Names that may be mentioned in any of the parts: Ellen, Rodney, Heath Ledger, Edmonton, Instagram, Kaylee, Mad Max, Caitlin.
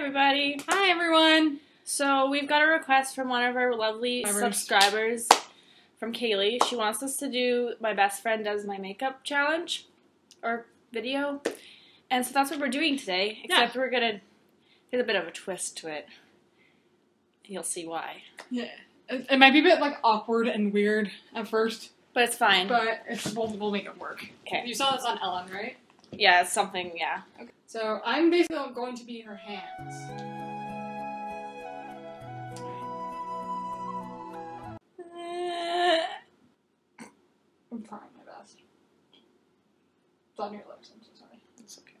Everybody. Hi everyone. So we've got a request from one of our lovely subscribers from Kaylee. She wants us to do My Best Friend Does My Makeup challenge or video. And so that's what we're doing today, except we're gonna there's a bit of a twist to it. You'll see why. Yeah. It might be a bit like awkward and weird at first. But it's fine. But we'll make it work. Okay. You saw this on Ellen, right? Yeah, it's something, yeah. Okay. So I'm basically going to be her hands. I'm trying my best. It's on your lips, I'm so sorry. It's okay.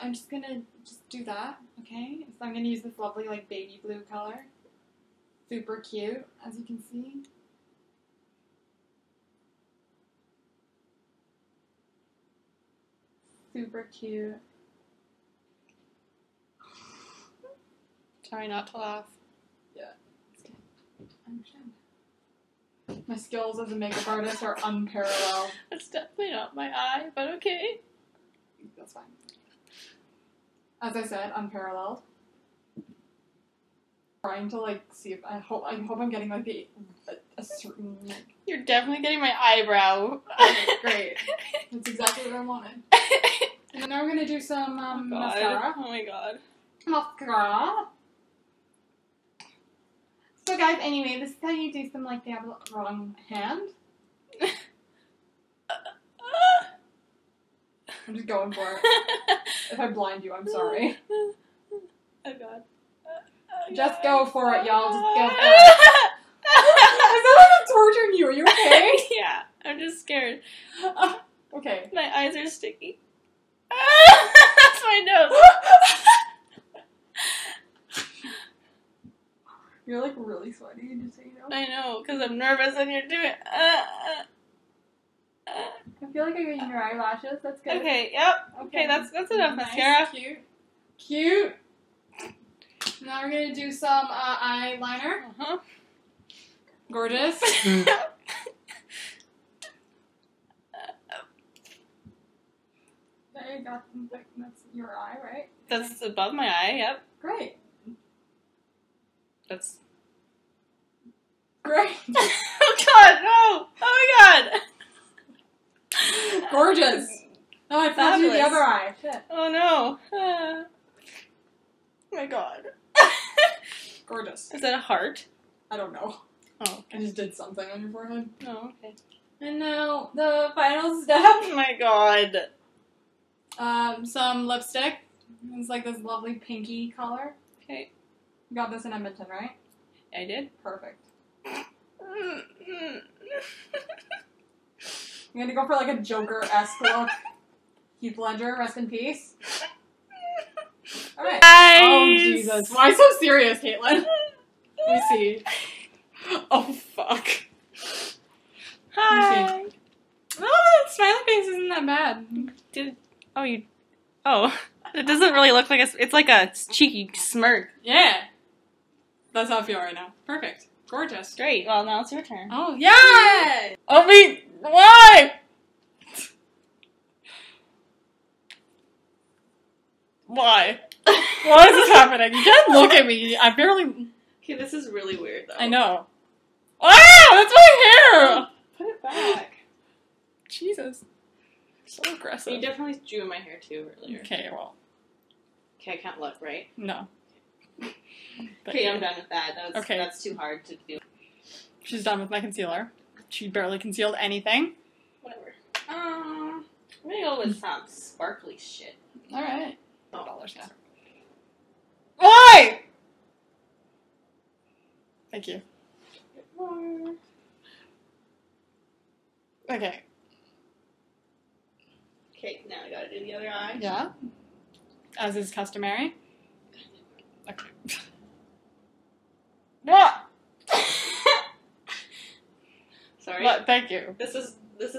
I'm just gonna do that, okay? So I'm gonna use this lovely like baby blue color. Super cute, as you can see. Super cute. Try not to laugh. Yeah. I understand. My skills as a makeup artist are unparalleled. That's definitely not my eye, but okay. That's fine. As I said, unparalleled. Trying to like see if I hope I'm getting like a certain. Like... You're definitely getting my eyebrow. Okay, great. That's exactly what I wanted. And now we're gonna do some mascara. Oh my god. Mascara. So guys, anyway, this is how you do some like the wrong hand. I'm just going for it. If I blind you, I'm sorry. Oh god. Just go for it, y'all. Just go for it. Is that like I'm torturing you? Are you okay? Yeah, I'm just scared. Okay. My eyes are sticky. That's my nose. You're like really sweaty, just so you know. I know, because I'm nervous and you're doing. I feel like I'm getting your eyelashes. That's good. Okay. Yep. Okay. That's enough mascara. Cute. Cute. Now we're gonna do some eyeliner. Uh-huh. Gorgeous. There you go. That's your eye, right? That's above my eye, yep. Great. That's... Great. Oh god, no! Oh my god! Gorgeous. Oh, I found you the other eye. Shit. Oh no. Oh my god. Gorgeous. Is that a heart? I don't know. Oh, okay. I just did something on your forehead. Oh, okay. And now the final step. Oh my god. Some lipstick. It's like this lovely pinky color. Okay. You got this in Edmonton, right? I did. Perfect. I'm gonna go for like a Joker-esque look. Heath Ledger, rest in peace. All right. Nice. Oh Jesus! Why so serious, Caitlin? Let me see. Oh fuck. Hi. Oh, that smiley face isn't that bad. Oh, it doesn't really look like a. It's like a cheeky smirk. Yeah. That's how I feel right now. Perfect. Gorgeous. Great. Well, now it's your turn. Oh yeah. Oh wait. Why? Why? Why is this happening? You can't look at me. I barely... Okay, this is really weird, though. I know. Ah! That's my hair! Put it back. Jesus. So aggressive. You definitely drew my hair, too, earlier. Okay, well. Okay, I can't look, right? No. Okay, I'm done with that. That's too hard to do. She's done with my concealer. She barely concealed anything. Whatever. I'm gonna go with some sparkly shit. Alright. $1 now. Why? Thank you. Okay. Okay, now I gotta do the other eye. Yeah. As is customary. Okay. What? Sorry. What? Thank you. This is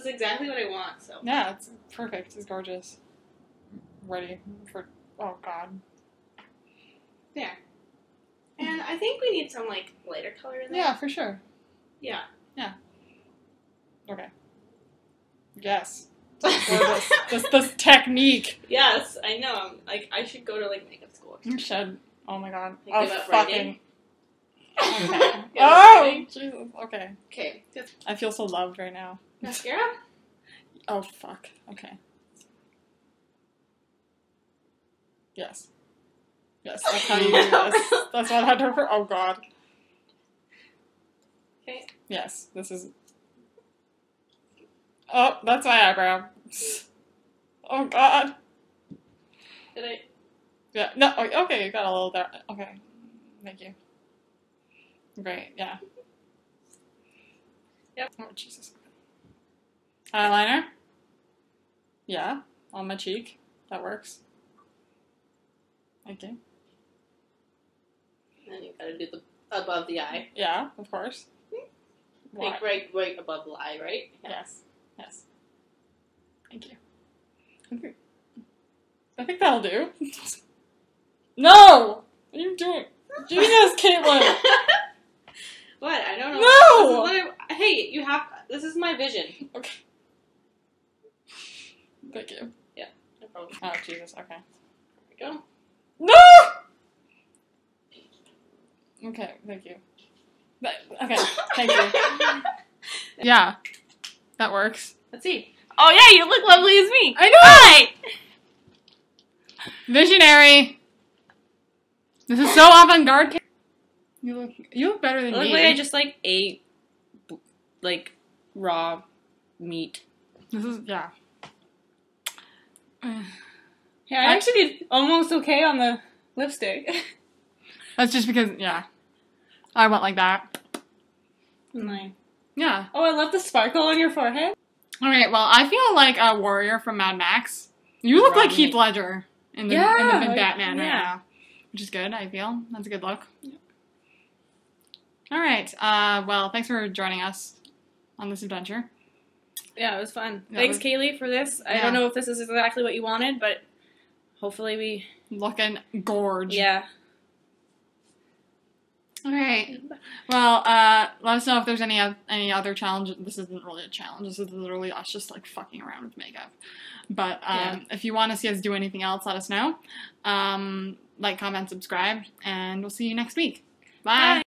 exactly what I want. So. Yeah, it's perfect. It's gorgeous. Ready for. Oh god. There. And I think we need some like lighter color in there. Yeah, for sure. Yeah. Yeah. Okay. Yes. this technique. Yes, I know. Like, I should go to, like, makeup school. You should. Oh, my God. Like, oh, fucking. Okay. Oh! Jesus. Okay. Okay. I feel so loved right now. Mascara? Oh, fuck. Okay. Yes. Yes, that's how you do this. That's what I do for. Oh, God. Okay. Yes, this is... Oh, that's my eyebrow. Oh, God. Did I... Yeah, no, okay, you got a little there. Okay. Thank you. Great, yeah. Yep. Oh, Jesus. Eyeliner? Yeah, on my cheek. That works. Okay. And you gotta do the above the eye. Yeah, of course. Why? Like right above the eye, right? Yeah. Yes. Yes. Thank you. Okay. I think that'll do. No! What are you doing? Jesus, Caitlin! What? I don't know. No! Hey, you have... This is my vision. Okay. Thank you. Yeah, no problem. Oh, Jesus, okay. There we go. No! Okay, thank you. Okay, thank you. Yeah, that works. Let's see. Oh yeah, you look lovely as me. I know. Hi. Visionary. This is so avant-garde. You look better than me. I look like I just like ate like raw meat. This is yeah. Yeah, I actually did almost okay on the lipstick. That's just because, yeah. I went like that. Like, yeah. Oh, I love the sparkle on your forehead. Alright, well, I feel like a warrior from Mad Max. You look Rodney. Like Heath Ledger in the Batman right now. Which is good, I feel. That's a good look. Yep. Alright, well, thanks for joining us on this adventure. Yeah, it was fun. Thanks, Kaylee, for this. Yeah. I don't know if this is exactly what you wanted, but... Hopefully we... Looking gorge. Yeah. Alright. Well, let us know if there's any other challenge. This isn't really a challenge. This is literally us just, like, fucking around with makeup. But, if you want to see us do anything else, let us know. Like, comment, subscribe, and we'll see you next week. Bye! Bye.